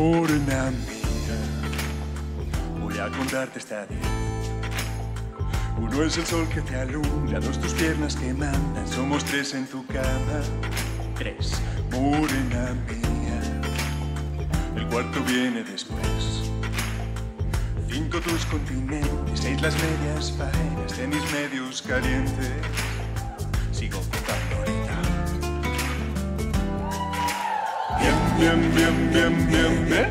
Morena mía, voy a contarte esta vez. Uno es el sol que te alumbra, dos tus piernas que mandan, somos tres en tu cama. Tres, morena mía, el cuarto viene después. Cinco tus continentes, seis las medias faenas de mis medios calientes. Sigo contando ahorita. Bien, bien, bien, bien, bien.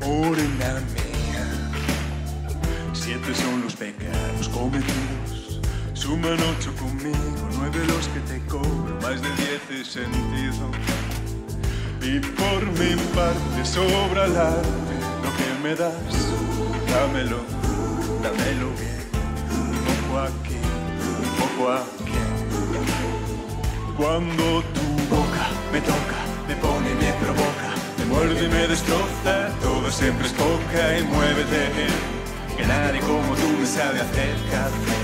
Morena mía, siete son los pecados cometidos, suman ocho conmigo, nueve los que te cobro, más de 10 es sentido. Y por mi parte sobra el arte, lo que me das, dámelo, dámelo bien, un poco aquí, un poco aquí. Cuando tu boca me toca, me pone y me provoca, me muerde y me destroza, todo siempre es poca y muévete. Que nadie como tú me sabe hacer café.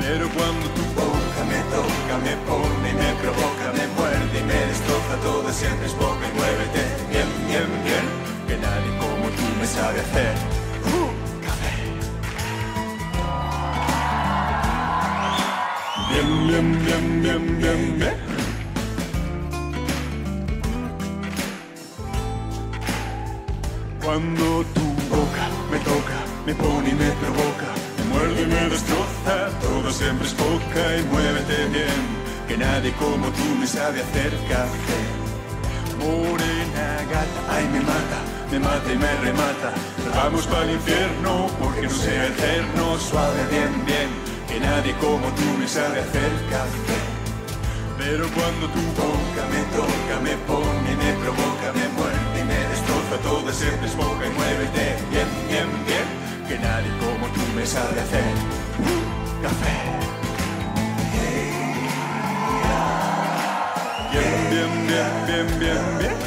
Pero cuando tu boca me toca, me pone y me provoca, me muerde y me destroza, todo siempre es poca y muévete. Bien, bien, bien, que nadie como tú me sabe hacer café. Bien, bien, bien, bien, bien, bien. Cuando tu boca me toca, me pone y me provoca, me muerde y me destroza, todo siempre es poca y muévete bien, que nadie como tú me sabe hacer café. Morena gata, ay me mata y me remata, vamos para el infierno porque no sea eterno, suave, bien, bien. Que nadie como tú me sabe hacer café. Pero cuando tu boca me toca, me pone, me provoca, me muerde y me destroza, todo siempre es boca y muévete. Bien, bien, bien, que nadie como tú me sabe hacer café. Bien, bien, bien, bien, bien, bien.